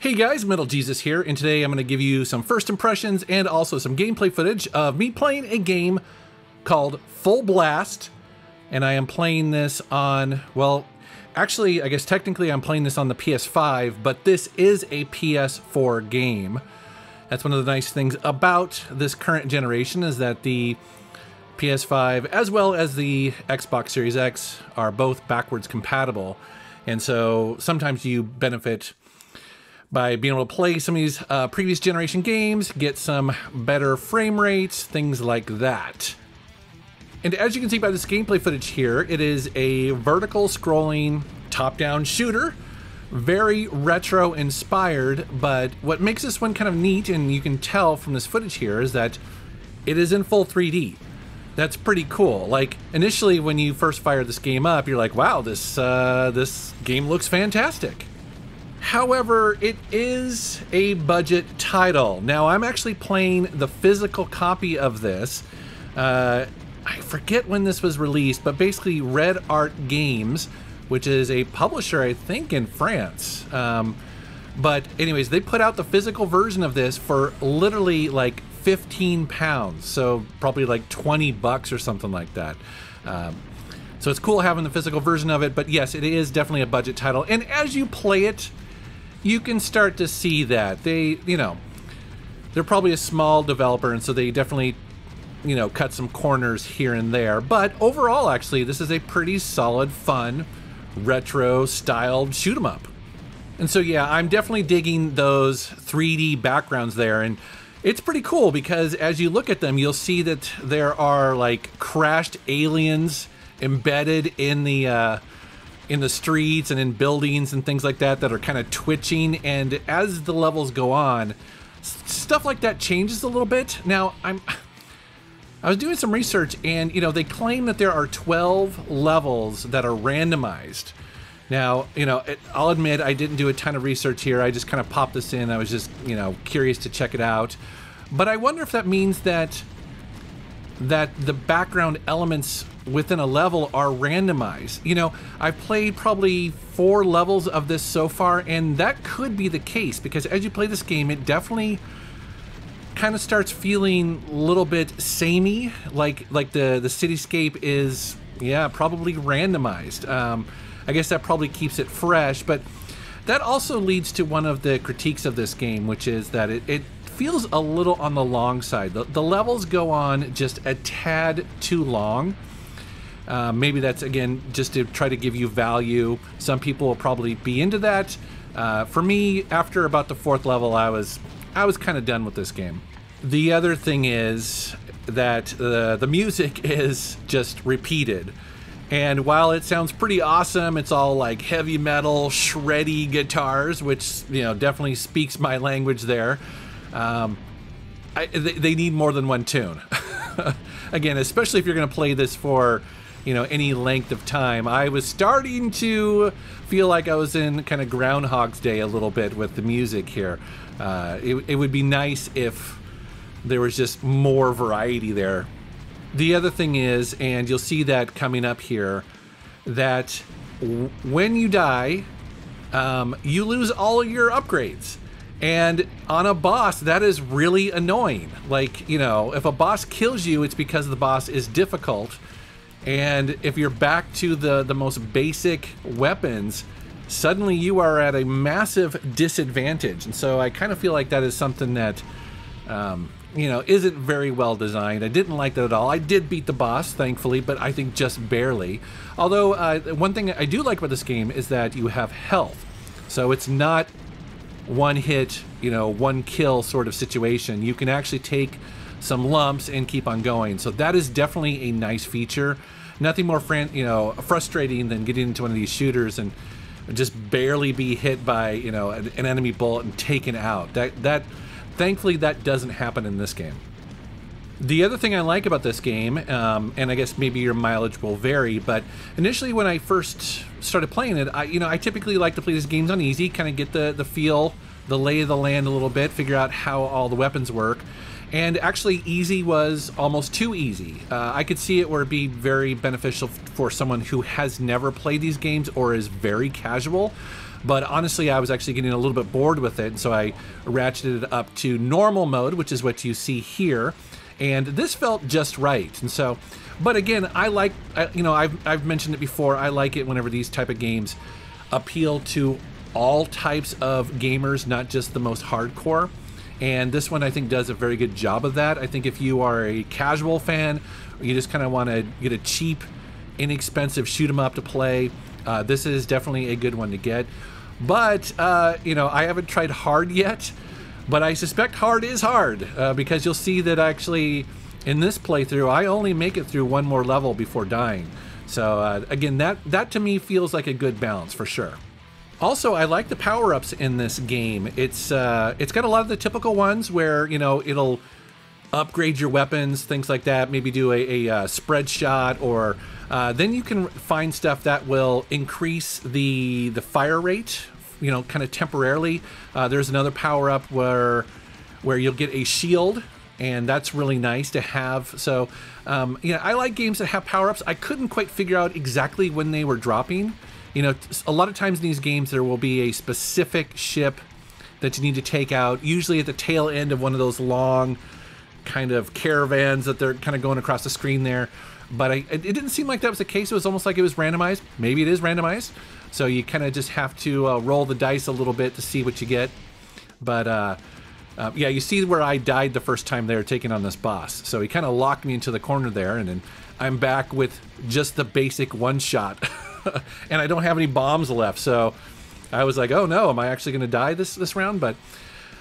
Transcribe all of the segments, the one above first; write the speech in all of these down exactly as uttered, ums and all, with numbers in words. Hey guys, Metal Jesus here, and today I'm going to give you some first impressions and also some gameplay footage of me playing a game called Full Blast, and I am playing this on, well, actually, I guess technically I'm playing this on the P S five, but this is a P S four game. That's one of the nice things about this current generation is that the P S five as well as the Xbox Series X are both backwards compatible, and so sometimes you benefit by being able to play some of these uh, previous generation games, get some better frame rates, things like that. And as you can see by this gameplay footage here, it is a vertical scrolling top-down shooter, very retro inspired, but what makes this one kind of neat, and you can tell from this footage here, is that it is in full three D. That's pretty cool. Like, initially when you first fire this game up, you're like, wow, this, uh, this game looks fantastic. However, it is a budget title. Now, I'm actually playing the physical copy of this. Uh, I forget when this was released, but basically Red Art Games, which is a publisher, I think, in France. Um, but anyways, they put out the physical version of this for literally like fifteen pounds. So probably like twenty bucks or something like that. Um, so it's cool having the physical version of it, but yes, it is definitely a budget title. And as you play it, you can start to see that they, you know, they're probably a small developer, and so they definitely, you know, cut some corners here and there. But overall, actually, this is a pretty solid, fun, retro-styled shoot 'em up. And so, yeah, I'm definitely digging those three D backgrounds there, and it's pretty cool because as you look at them, you'll see that there are like crashed aliens embedded in the uh, in the streets and in buildings and things like that that are kind of twitching, and as the levels go on, stuff like that changes a little bit. Now, I'm I was doing some research, and you know, they claim that there are twelve levels that are randomized. Now, you know, it, I'll admit I didn't do a ton of research here. I just kind of popped this in. I was just, you know, curious to check it out. But I wonder if that means that that the background elements within a level are randomized. You know, I've played probably four levels of this so far, and that could be the case, because as you play this game, it definitely kind of starts feeling a little bit samey, like like the, the cityscape is, yeah, probably randomized. Um, I guess that probably keeps it fresh, but that also leads to one of the critiques of this game, which is that it, it feels a little on the long side. The, the levels go on just a tad too long. Uh, maybe that's, again, just to try to give you value. Some people will probably be into that. Uh, for me, after about the fourth level, I was I was kind of done with this game. The other thing is that uh, the music is just repeated. And while it sounds pretty awesome, it's all like heavy metal, shreddy guitars, which, you know, definitely speaks my language there. Um, I, they, they need more than one tune. Again, especially if you're going to play this for, you know, any length of time. I was starting to feel like I was in kind of Groundhog's Day a little bit with the music here. Uh, it, it would be nice if there was just more variety there. The other thing is, and you'll see that coming up here, that w when you die, um, you lose all your upgrades. And on a boss, that is really annoying. Like, you know, if a boss kills you, it's because the boss is difficult. And if you're back to the, the most basic weapons, suddenly you are at a massive disadvantage. And so I kind of feel like that is something that, um, you know, isn't very well designed. I didn't like that at all. I did beat the boss, thankfully, but I think just barely. Although, uh, one thing I do like about this game is that you have health. So it's not one hit, you know, one kill sort of situation. You can actually take some lumps and keep on going. So that is definitely a nice feature. Nothing more, fran you know, frustrating than getting into one of these shooters and just barely be hit by, you know, an, an enemy bullet and taken out. That that, thankfully, that doesn't happen in this game. The other thing I like about this game, um, and I guess maybe your mileage will vary, but initially when I first started playing it, I, you know, I typically like to play these games on easy, kind of get the, the feel, the lay of the land a little bit, figure out how all the weapons work. And actually, easy was almost too easy. Uh, I could see it where it'd be very beneficial for someone who has never played these games or is very casual. But honestly, I was actually getting a little bit bored with it, so I ratcheted it up to normal mode, which is what you see here. And this felt just right. And so, but again, I like, I, you know, I've, I've mentioned it before, I like it whenever these type of games appeal to all types of gamers, not just the most hardcore. And this one, I think, does a very good job of that. I think if you are a casual fan, or you just kind of want to get a cheap, inexpensive shoot 'em up to play, uh, this is definitely a good one to get. But, uh, you know, I haven't tried hard yet, but I suspect hard is hard, uh, because you'll see that actually in this playthrough, I only make it through one more level before dying. So uh, again, that, that to me feels like a good balance for sure. Also, I like the power-ups in this game. It's uh, it's got a lot of the typical ones where, you know, it'll upgrade your weapons, things like that, maybe do a, a uh, spread shot, or uh, then you can find stuff that will increase the, the fire rate, you know, kind of temporarily. Uh, there's another power-up where, where you'll get a shield, and that's really nice to have. So, um, you know, I like games that have power-ups. I couldn't quite figure out exactly when they were dropping. You know, a lot of times in these games, there will be a specific ship that you need to take out, usually at the tail end of one of those long kind of caravans that they're kind of going across the screen there. But I, it didn't seem like that was the case. It was almost like it was randomized. Maybe it is randomized. So you kind of just have to uh, roll the dice a little bit to see what you get. But uh, uh, yeah, you see where I died the first time they were taking on this boss. So he kind of locked me into the corner there, and then I'm back with just the basic one shot. And I don't have any bombs left, so I was like, oh no, am I actually gonna die this this round? But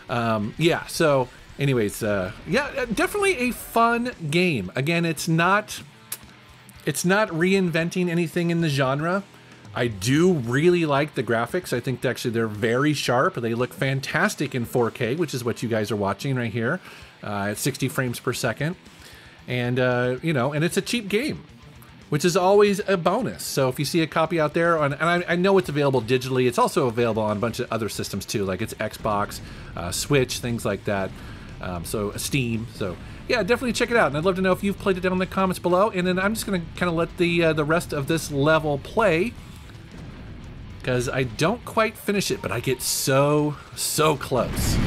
um yeah, so anyways, uh yeah, definitely a fun game. Again, it's not it's not reinventing anything in the genre. I do really like the graphics. I think actually they're very sharp. They look fantastic in four K, which is what you guys are watching right here, uh, at sixty frames per second. And uh you know, and it's a cheap game, which is always a bonus. So if you see a copy out there, on, and I, I know it's available digitally, it's also available on a bunch of other systems too, like it's Xbox, uh, Switch, things like that, um, so Steam. So yeah, definitely check it out, and I'd love to know if you've played it down in the comments below, and then I'm just gonna kinda let the, uh, the rest of this level play, because I don't quite finish it, but I get so, so close.